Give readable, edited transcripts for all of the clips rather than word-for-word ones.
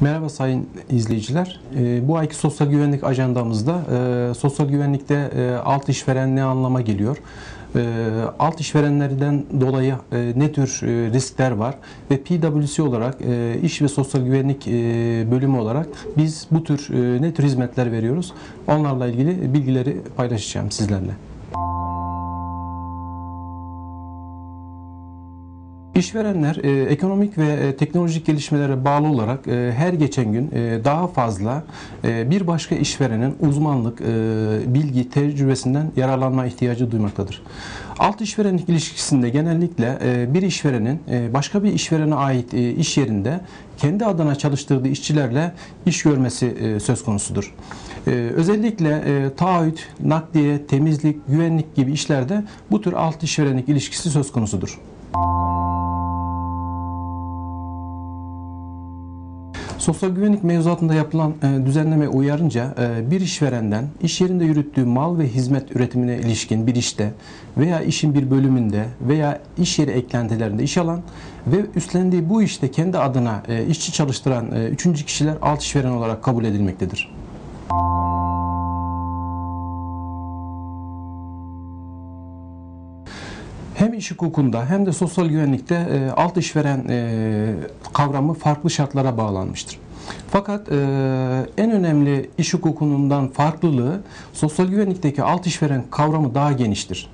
Merhaba sayın izleyiciler. Bu ayki sosyal güvenlik ajandamızda sosyal güvenlikte alt işveren ne anlama geliyor? Alt işverenlerden dolayı ne tür riskler var ve PwC olarak iş ve sosyal güvenlik bölümü olarak biz bu tür ne tür hizmetler veriyoruz? Onlarla ilgili bilgileri paylaşacağım sizlerle. İşverenler ekonomik ve teknolojik gelişmelere bağlı olarak her geçen gün daha fazla bir başka işverenin uzmanlık, bilgi, tecrübesinden yararlanma ihtiyacı duymaktadır. Alt işverenlik ilişkisinde genellikle bir işverenin başka bir işverene ait iş yerinde kendi adına çalıştırdığı işçilerle iş görmesi söz konusudur. Özellikle taahhüt, nakliye, temizlik, güvenlik gibi işlerde bu tür alt işverenlik ilişkisi söz konusudur. Sosyal güvenlik mevzuatında yapılan düzenleme uyarınca bir işverenden iş yerinde yürüttüğü mal ve hizmet üretimine ilişkin bir işte veya işin bir bölümünde veya iş yeri eklentilerinde iş alan ve üstlendiği bu işte kendi adına işçi çalıştıran üçüncü kişiler alt işveren olarak kabul edilmektedir. Hem iş hukukunda hem de sosyal güvenlikte alt işveren kavramı farklı şartlara bağlanmıştır. Fakat en önemli iş hukukundan farklılığı sosyal güvenlikteki alt işveren kavramı daha geniştir.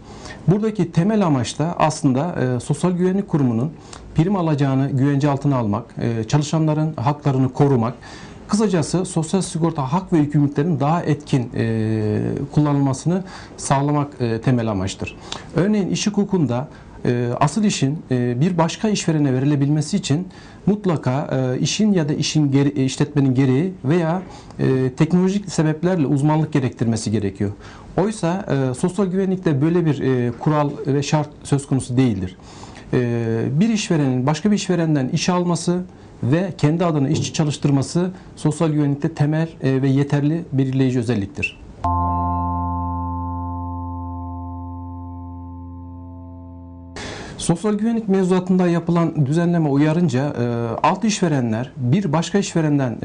Buradaki temel amaç da aslında sosyal güvenlik kurumunun prim alacağını güvence altına almak, çalışanların haklarını korumak, kısacası sosyal sigorta hak ve yükümlülüklerin daha etkin kullanılmasını sağlamak temel amaçtır. Örneğin iş hukukunda asıl işin bir başka işverene verilebilmesi için mutlaka işin ya da işletmenin gereği veya teknolojik sebeplerle uzmanlık gerektirmesi gerekiyor. Oysa sosyal güvenlikte böyle bir kural ve şart söz konusu değildir. Bir işverenin başka bir işverenden iş alması ve kendi adına işçi çalıştırması sosyal güvenlikte temel ve yeterli belirleyici özelliktir. Sosyal güvenlik mevzuatında yapılan düzenleme uyarınca alt işverenler bir başka işverenden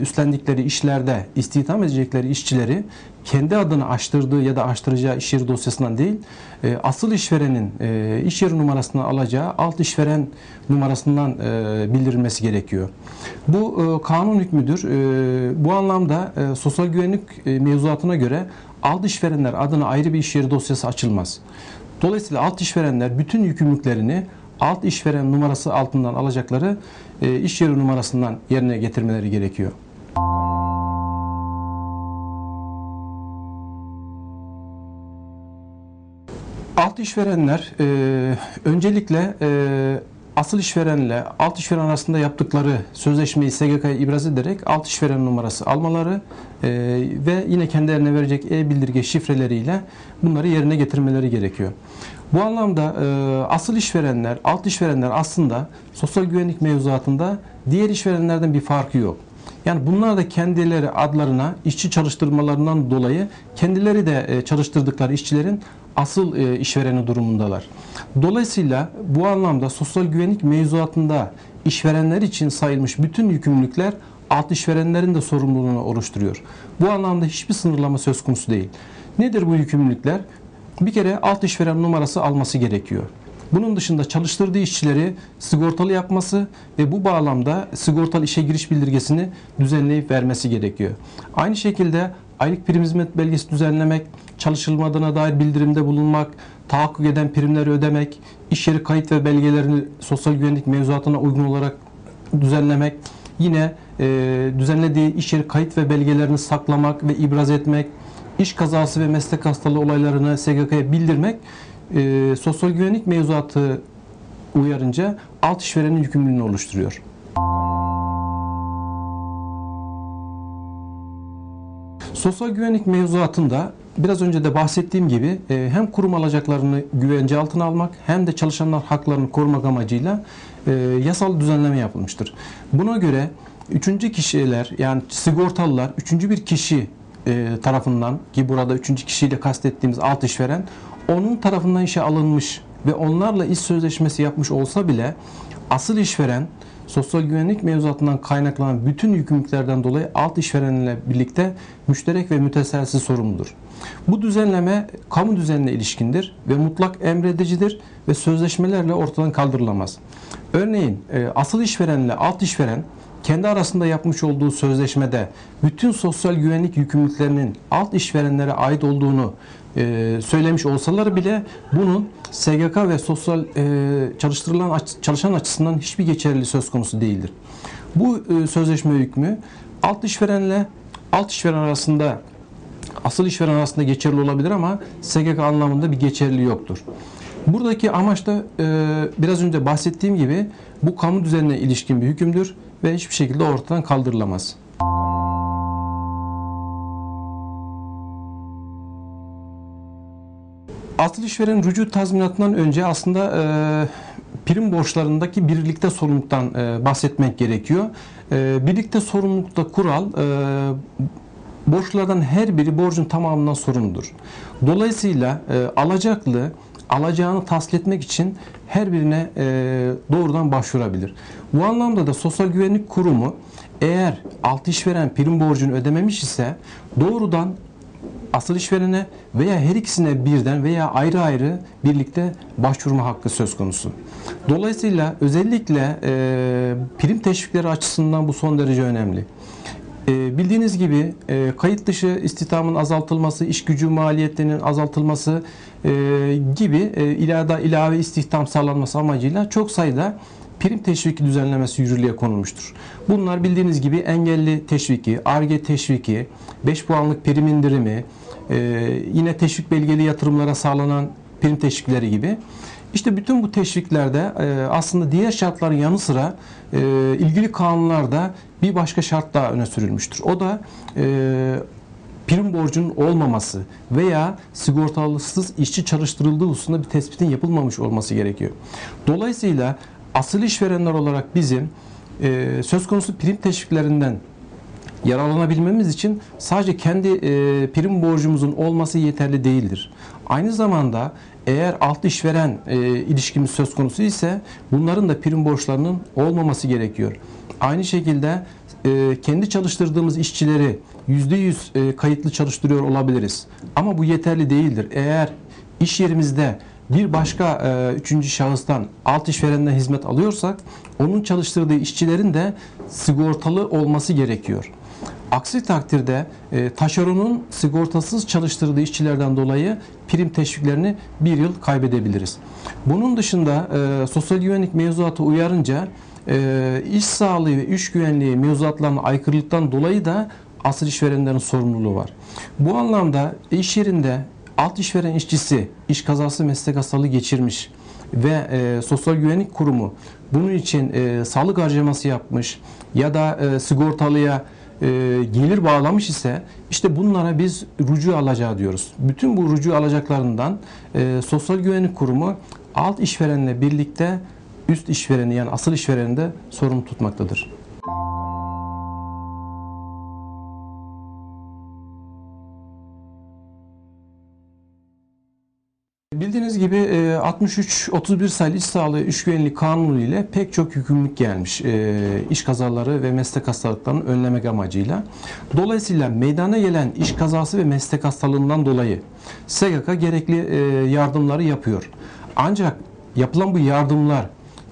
üstlendikleri işlerde istihdam edecekleri işçileri kendi adına açtırdığı ya da açtıracağı iş yeri dosyasından değil, asıl işverenin iş yeri numarasını alacağı alt işveren numarasından bildirilmesi gerekiyor. Bu kanun hükmüdür. Bu anlamda sosyal güvenlik mevzuatına göre alt işverenler adına ayrı bir iş yeri dosyası açılmaz. Dolayısıyla alt işverenler bütün yükümlülüklerini alt işveren numarası altından alacakları iş yeri numarasından yerine getirmeleri gerekiyor. Alt işverenler öncelikle asıl işverenle alt işveren arasında yaptıkları sözleşmeyi SGK'ya ibraz ederek alt işveren numarası almaları ve yine kendilerine verecek e-bildirge şifreleriyle bunları yerine getirmeleri gerekiyor. Bu anlamda asıl işverenler, alt işverenler aslında sosyal güvenlik mevzuatında diğer işverenlerden bir farkı yok. Yani bunlar da kendileri adlarına işçi çalıştırmalarından dolayı kendileri de çalıştırdıkları işçilerin asıl işvereni durumundalar. Dolayısıyla bu anlamda sosyal güvenlik mevzuatında işverenler için sayılmış bütün yükümlülükler alt işverenlerin de sorumluluğunu oluşturuyor. Bu anlamda hiçbir sınırlama söz konusu değil. Nedir bu yükümlülükler? Bir kere alt işveren numarası alması gerekiyor. Bunun dışında çalıştırdığı işçileri sigortalı yapması ve bu bağlamda sigortalı işe giriş bildirgesini düzenleyip vermesi gerekiyor. Aynı şekilde aylık prim hizmet belgesi düzenlemek, çalışılmadığına dair bildirimde bulunmak, tahakkuk eden primleri ödemek, iş yeri kayıt ve belgelerini sosyal güvenlik mevzuatına uygun olarak düzenlemek, yine düzenlediği iş yeri kayıt ve belgelerini saklamak ve ibraz etmek, iş kazası ve meslek hastalığı olaylarını SGK'ya bildirmek, sosyal güvenlik mevzuatı uyarınca alt işverenin yükümlülüğünü oluşturuyor. Sosyal güvenlik mevzuatında biraz önce de bahsettiğim gibi hem kurum alacaklarını güvence altına almak hem de çalışanlar haklarını korumak amacıyla yasal düzenleme yapılmıştır. Buna göre üçüncü kişiler yani sigortalılar üçüncü bir kişi tarafından ki burada üçüncü kişiyle kastettiğimiz alt işveren onun tarafından işe alınmış ve onlarla iş sözleşmesi yapmış olsa bile asıl işveren sosyal güvenlik mevzuatından kaynaklanan bütün yükümlülüklerden dolayı alt işverenle birlikte müşterek ve müteselsiz sorumludur. Bu düzenleme kamu düzenine ilişkindir ve mutlak emredicidir ve sözleşmelerle ortadan kaldırılamaz. Örneğin asıl işverenle alt işveren kendi arasında yapmış olduğu sözleşmede bütün sosyal güvenlik yükümlülüklerinin alt işverenlere ait olduğunu söylemiş olsalar bile bunun SGK ve sosyal çalışan açısından hiçbir geçerli söz konusu değildir. Bu sözleşme hükmü asıl işveren arasında geçerli olabilir ama SGK anlamında bir geçerli yoktur. Buradaki amaç da biraz önce bahsettiğim gibi bu kamu düzenine ilişkin bir hükümdür ve hiçbir şekilde ortadan kaldırılamaz. Asıl işveren rücu tazminatından önce aslında prim borçlarındaki birlikte sorumluluktan bahsetmek gerekiyor. Birlikte sorumlulukta kural borçlardan her biri borcun tamamından sorumludur. Dolayısıyla alacaklı alacağını tahsil etmek için her birine doğrudan başvurabilir. Bu anlamda da Sosyal Güvenlik Kurumu eğer alt işveren prim borcunu ödememiş ise doğrudan asıl işverene veya her ikisine birden veya ayrı ayrı birlikte başvurma hakkı söz konusu. Dolayısıyla özellikle prim teşvikleri açısından bu son derece önemli. Bildiğiniz gibi kayıt dışı istihdamın azaltılması, iş gücü maliyetlerinin azaltılması gibi ilave istihdam sağlanması amacıyla çok sayıda prim teşviki düzenlemesi yürürlüğe konulmuştur. Bunlar bildiğiniz gibi engelli teşviki, ARGE teşviki, 5 puanlık prim indirimi, yine teşvik belgeli yatırımlara sağlanan prim teşvikleri gibi. İşte bütün bu teşviklerde aslında diğer şartların yanı sıra ilgili kanunlarda bir başka şart daha öne sürülmüştür. O da prim borcunun olmaması veya sigortalısız işçi çalıştırıldığı hususunda bir tespitin yapılmamış olması gerekiyor. Dolayısıyla asıl işverenler olarak bizim söz konusu prim teşviklerinden yararlanabilmemiz için sadece kendi prim borcumuzun olması yeterli değildir. Aynı zamanda eğer alt işveren ilişkimiz söz konusu ise bunların da prim borçlarının olmaması gerekiyor. Aynı şekilde kendi çalıştırdığımız işçileri %100 kayıtlı çalıştırıyor olabiliriz. Ama bu yeterli değildir. Eğer iş yerimizde bir başka üçüncü şahıstan, alt işverenden hizmet alıyorsak onun çalıştırdığı işçilerin de sigortalı olması gerekiyor. Aksi takdirde taşeronun sigortasız çalıştırdığı işçilerden dolayı prim teşviklerini bir yıl kaybedebiliriz. Bunun dışında sosyal güvenlik mevzuatı uyarınca iş sağlığı ve iş güvenliği mevzuatlarına aykırılıktan dolayı da asıl işverenlerin sorumluluğu var. Bu anlamda iş yerinde alt işveren işçisi iş kazası meslek hastalığı geçirmiş ve Sosyal Güvenlik Kurumu bunun için sağlık harcaması yapmış ya da sigortalıya gelir bağlamış ise işte bunlara biz rücu alacağı diyoruz. Bütün bu rücu alacaklarından Sosyal Güvenlik Kurumu alt işverenle birlikte üst işvereni yani asıl işvereni de sorumlu tutmaktadır. Bildiğiniz gibi 6331 sayılı İş Sağlığı İş Güvenliği Kanunu ile pek çok yükümlülük gelmiş iş kazaları ve meslek hastalıklarını önlemek amacıyla. Dolayısıyla meydana gelen iş kazası ve meslek hastalığından dolayı SGK gerekli yardımları yapıyor. Ancak yapılan bu yardımlar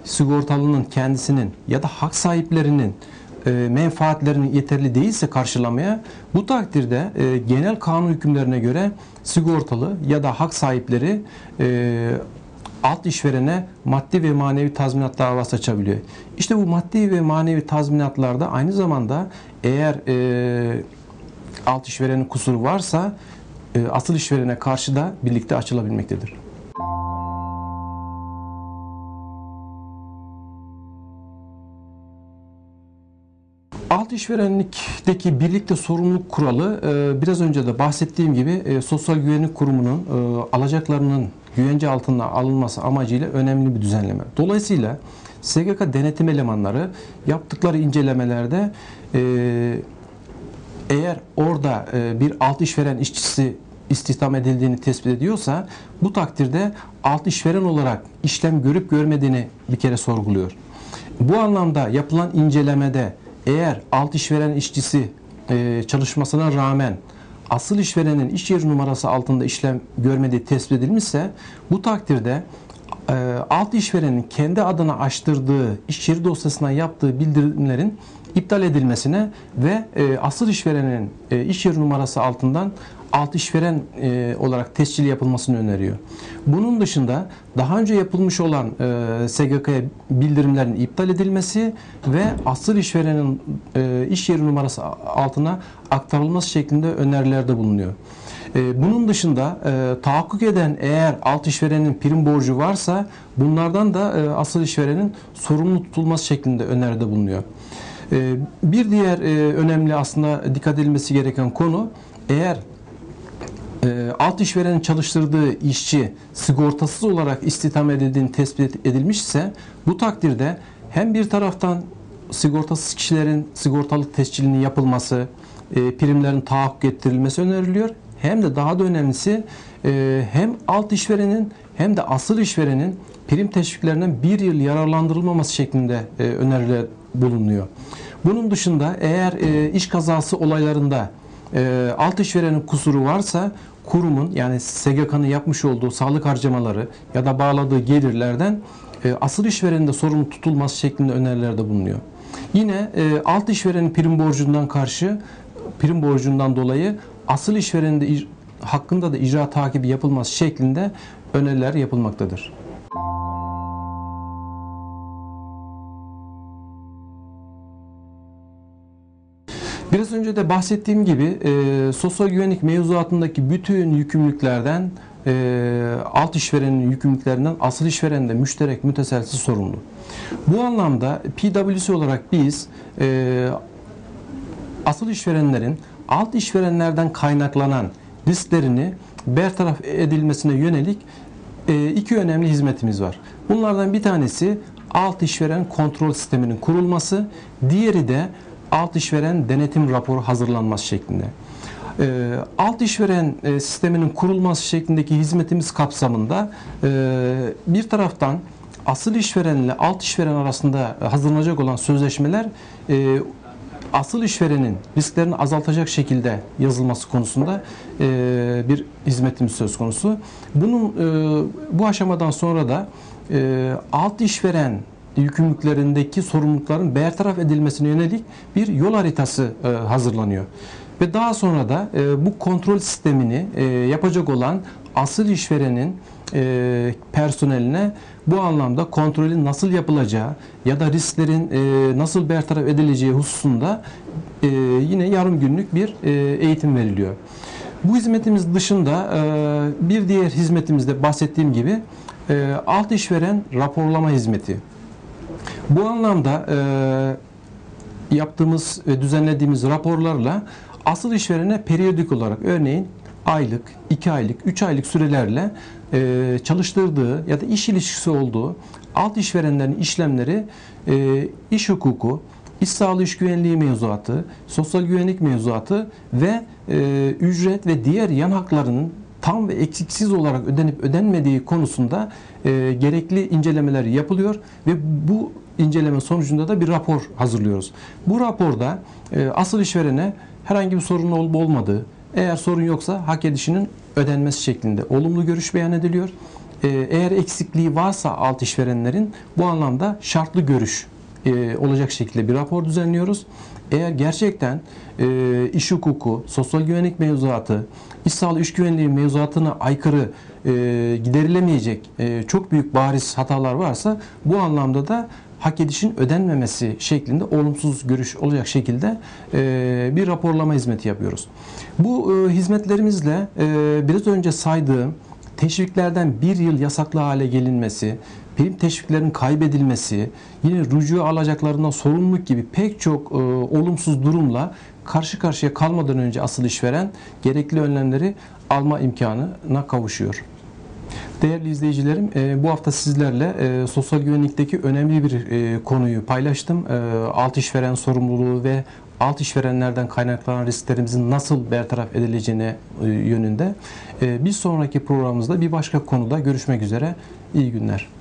sigortalının kendisinin ya da hak sahiplerinin menfaatlerinin yeterli değilse karşılamaya, bu takdirde genel kanun hükümlerine göre sigortalı ya da hak sahipleri alt işverene maddi ve manevi tazminat davası açabiliyor. İşte bu maddi ve manevi tazminatlarda aynı zamanda eğer alt işverenin kusuru varsa asıl işverene karşı da birlikte açılabilmektedir. Alt işverenlikteki birlikte sorumluluk kuralı biraz önce de bahsettiğim gibi Sosyal Güvenlik Kurumu'nun alacaklarının güvence altına alınması amacıyla önemli bir düzenleme. Dolayısıyla SGK denetim elemanları yaptıkları incelemelerde eğer orada bir alt işveren işçisi istihdam edildiğini tespit ediyorsa bu takdirde alt işveren olarak işlem görüp görmediğini bir kere sorguluyor. Bu anlamda yapılan incelemede eğer alt işveren işçisi çalışmasına rağmen asıl işverenin iş yeri numarası altında işlem görmediği tespit edilmişse, bu takdirde alt işverenin kendi adına açtırdığı iş yeri dosyasına yaptığı bildirimlerin iptal edilmesine ve asıl işverenin iş yeri numarası altından alt işveren olarak tescil yapılmasını öneriyor. Bunun dışında daha önce yapılmış olan SGK'ya bildirimlerin iptal edilmesi ve asıl işverenin iş yeri numarası altına aktarılması şeklinde önerilerde bulunuyor. Bunun dışında tahakkuk eden eğer alt işverenin prim borcu varsa bunlardan da asıl işverenin sorumlu tutulması şeklinde öneride bulunuyor. Bir diğer önemli aslında dikkat edilmesi gereken konu, eğer alt işverenin çalıştırdığı işçi sigortasız olarak istihdam edildiğini tespit edilmişse, bu takdirde hem bir taraftan sigortasız kişilerin sigortalık tescilinin yapılması, primlerin tahakkuk ettirilmesi öneriliyor. Hem de daha da önemlisi hem alt işverenin hem de asıl işverenin prim teşviklerinden bir yıl yararlandırılmaması şeklinde öneriler bulunuyor. Bunun dışında eğer iş kazası olaylarında alt işverenin kusuru varsa kurumun, yani SGK'nın yapmış olduğu sağlık harcamaları ya da bağladığı gelirlerden asıl işverenin de sorumlu tutulması şeklinde önerilerde bulunuyor. Yine alt işverenin prim borcundan dolayı asıl işverenin de hakkında da icra takibi yapılması şeklinde öneriler yapılmaktadır. Biraz önce de bahsettiğim gibi sosyal güvenlik mevzuatındaki bütün yükümlülüklerden, alt işverenin yükümlülüklerinden asıl işveren de müşterek müteselsiz sorumlu. Bu anlamda PwC olarak biz asıl işverenlerin alt işverenlerden kaynaklanan risklerini bertaraf edilmesine yönelik iki önemli hizmetimiz var. Bunlardan bir tanesi alt işveren kontrol sisteminin kurulması, diğeri de alt işveren denetim raporu hazırlanması şeklinde. Alt işveren sisteminin kurulması şeklindeki hizmetimiz kapsamında bir taraftan asıl işveren ile alt işveren arasında hazırlanacak olan sözleşmeler asıl işverenin risklerini azaltacak şekilde yazılması konusunda bir hizmetimiz söz konusu. Bunun bu aşamadan sonra da alt işveren yükümlülüklerindeki sorumlulukların bertaraf edilmesine yönelik bir yol haritası hazırlanıyor. Ve daha sonra da bu kontrol sistemini yapacak olan asıl işverenin personeline bu anlamda kontrolün nasıl yapılacağı ya da risklerin nasıl bertaraf edileceği hususunda yine yarım günlük bir eğitim veriliyor. Bu hizmetimiz dışında bir diğer hizmetimizde bahsettiğim gibi alt işveren raporlama hizmeti. Bu anlamda yaptığımız ve düzenlediğimiz raporlarla asıl işverene periyodik olarak, örneğin aylık, 2 aylık, 3 aylık sürelerle çalıştırdığı ya da iş ilişkisi olduğu alt işverenlerin işlemleri iş hukuku, iş sağlığı iş güvenliği mevzuatı, sosyal güvenlik mevzuatı ve ücret ve diğer yan haklarının tam ve eksiksiz olarak ödenip ödenmediği konusunda gerekli incelemeler yapılıyor ve bu inceleme sonucunda da bir rapor hazırlıyoruz. Bu raporda asıl işverene herhangi bir sorun olup olmadığı, eğer sorun yoksa hak edişinin ödenmesi şeklinde olumlu görüş beyan ediliyor. Eğer eksikliği varsa alt işverenlerin bu anlamda şartlı görüş olacak şekilde bir rapor düzenliyoruz. Eğer gerçekten iş hukuku, sosyal güvenlik mevzuatı, iş sağlığı iş güvenliği mevzuatına aykırı giderilemeyecek çok büyük bariz hatalar varsa, bu anlamda da hak edişin ödenmemesi şeklinde olumsuz görüş olacak şekilde bir raporlama hizmeti yapıyoruz. Bu hizmetlerimizle biraz önce saydığım teşviklerden bir yıl yasaklı hale gelinmesi, prim teşviklerin kaybedilmesi, yine rücu alacaklarından sorumluluk gibi pek çok olumsuz durumla karşı karşıya kalmadan önce asıl işveren gerekli önlemleri alma imkanına kavuşuyor. Değerli izleyicilerim, bu hafta sizlerle sosyal güvenlikteki önemli bir konuyu paylaştım. Alt işveren sorumluluğu ve alt işverenlerden kaynaklanan risklerimizin nasıl bertaraf edileceğine yönünde. Bir sonraki programımızda bir başka konuda görüşmek üzere. İyi günler.